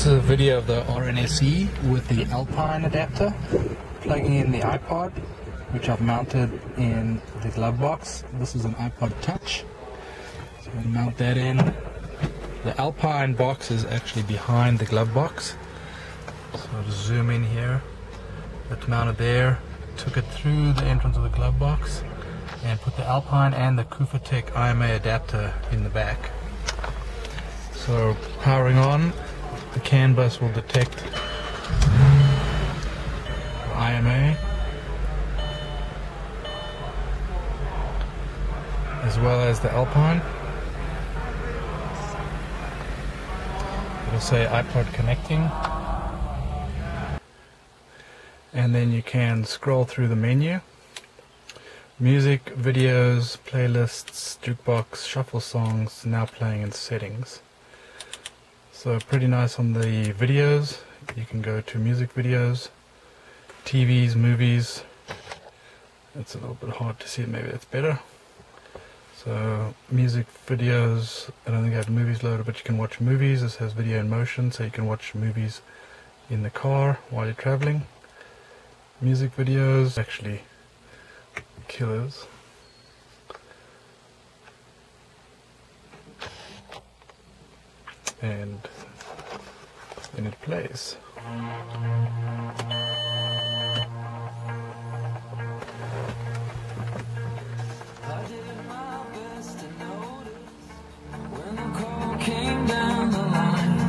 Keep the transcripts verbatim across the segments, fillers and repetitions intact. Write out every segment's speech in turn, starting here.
This is a video of the R N S E with the Alpine adapter, plugging in the iPod, which I've mounted in the glove box. This is an iPod Touch, so I mount that in. The Alpine box is actually behind the glove box, so I'll just zoom in here. That's mounted there. Took it through the entrance of the glove box and put the Alpine and the Kufatec I M A adapter in the back. So powering on. The CAN bus will detect the I M A as well as the Alpine. It'll say iPod connecting, and then you can scroll through the menu: music, videos, playlists, jukebox, shuffle songs, now playing, and settings. So pretty nice on the videos. You can go to music videos, T Vs, movies. It's a little bit hard to see, maybe that's better. So music videos, I don't think I have movies loaded, but you can watch movies. This has video in motion, so you can watch movies in the car while you're traveling. Music videos, actually killers. And then it plays. I did my best to notice when the call came down the line,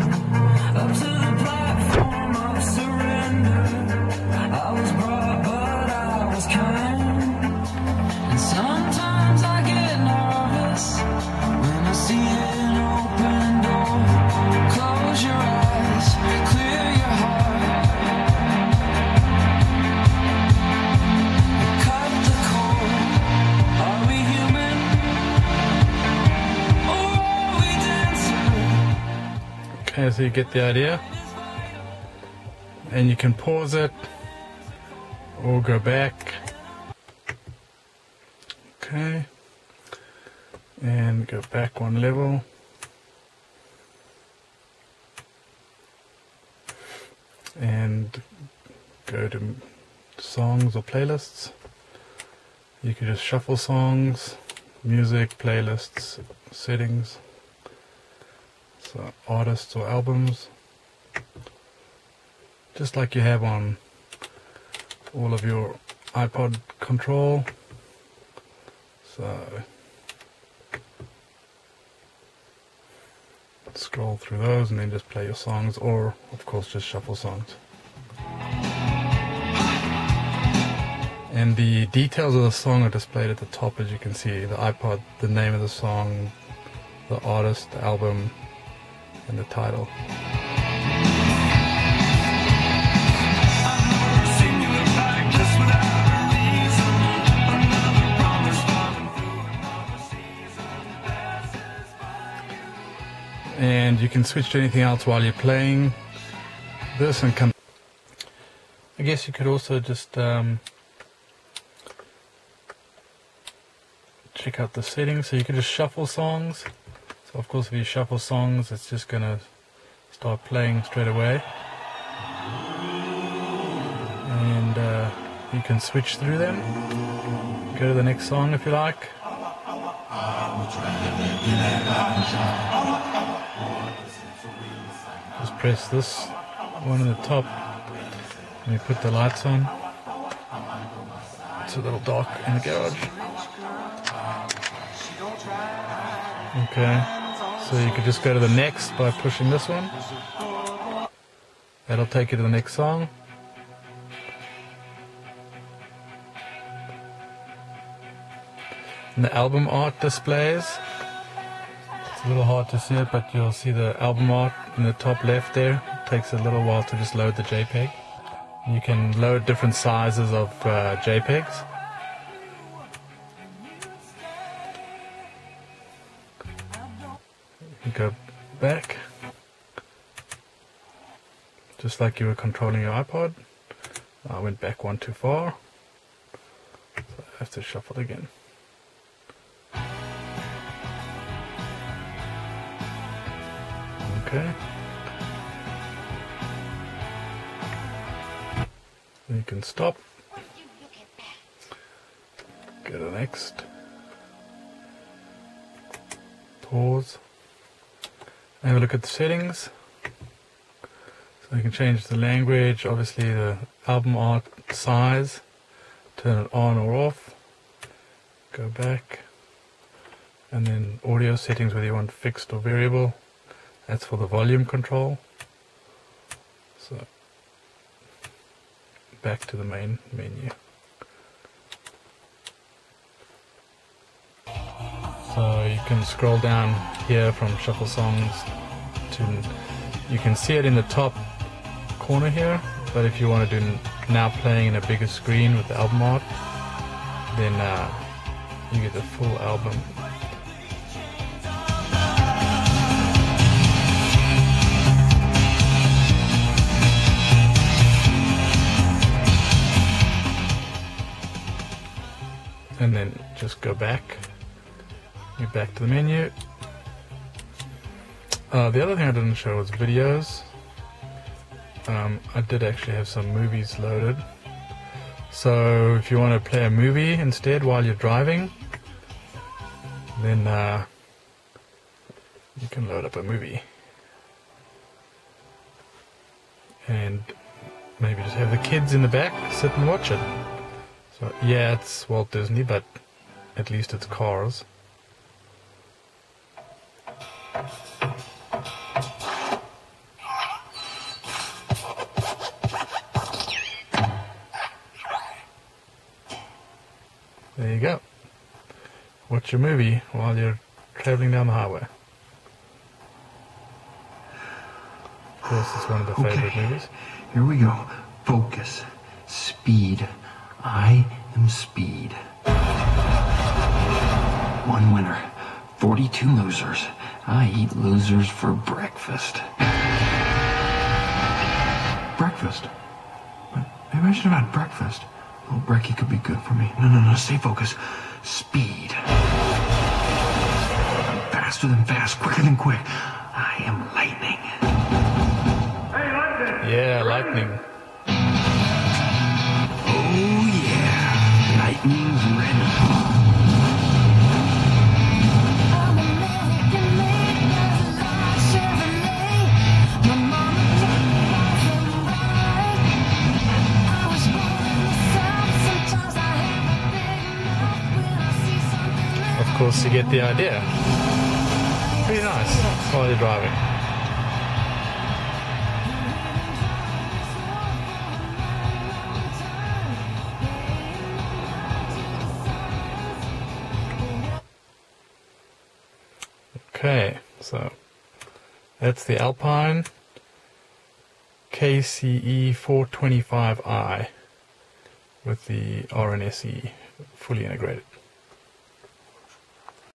up to the platform of surrender. I was brought, but I was kind. And sometimes I get nervous when I see an open door. Close your eyes, clear your heart, cut the cord. Are we human, or are we dancing? Okay, so you get the idea. And you can pause it, or go back. Okay. And go back one level. And go to songs or playlists. You can just shuffle songs, music, playlists, settings, so artists or albums, just like you have on all of your iPod control. So scroll through those and then just play your songs, or of course just shuffle songs. And the details of the song are displayed at the top, as you can see: the iPod, the name of the song, the artist, the album, and the title. And you can switch to anything else while you're playing this and come. I guess you could also just um, check out the settings. So you could just shuffle songs. So of course if you shuffle songs, it's just going to start playing straight away. And uh, you can switch through them. Go to the next song if you like. Just press this one on the top and you put the lights on. It's a little dark in the garage. Okay, so you could just go to the next by pushing this one. That'll take you to the next song. And the album art displays. It's a little hard to see it, but you'll see the album art in the top left there. It takes a little while to just load the JPEG. You can load different sizes of uh, JPEGs. You go back, just like you were controlling your iPod. I went back one too far, so I have to shuffle it again. Okay, You can stop, go to next, pause, have a look at the settings. So you can change the language, obviously the album art size, turn it on or off, go back, and then audio settings, whether you want fixed or variable. That's for the volume control. So back to the main menu. So you can scroll down here from shuffle songs to, you can see it in the top corner here, but if you want to do now playing in a bigger screen with the album art, then uh, you get the full album. And then just go back, you're back to the menu. Uh, the other thing I didn't show was videos. Um, I did actually have some movies loaded. So if you want to play a movie instead while you're driving, then uh, you can load up a movie. And maybe just have the kids in the back sit and watch it. Yeah, it's Walt Disney, but at least it's Cars. There you go. Watch your movie while you're traveling down the highway. Of course, it's one of the okay. favorite movies. Here we go. Focus. Speed. I am speed. One winner, forty-two losers. I eat losers for breakfast. Breakfast? Maybe I should have had breakfast. Oh, brekkie could be good for me. No, no, no, stay focused. Speed. I'm faster than fast, quicker than quick. I am lightning. Hey, lightning! Yeah, lightning. Lightning's ready. I'm American made, my Chevrolet. My mama didn't want them right. I was born in the South. Sometimes I have a big mouth when I see something like. Of course, you get the idea. Pretty nice while you're driving. Okay, so that's the Alpine K C E four twenty-five i with the R N S E fully integrated.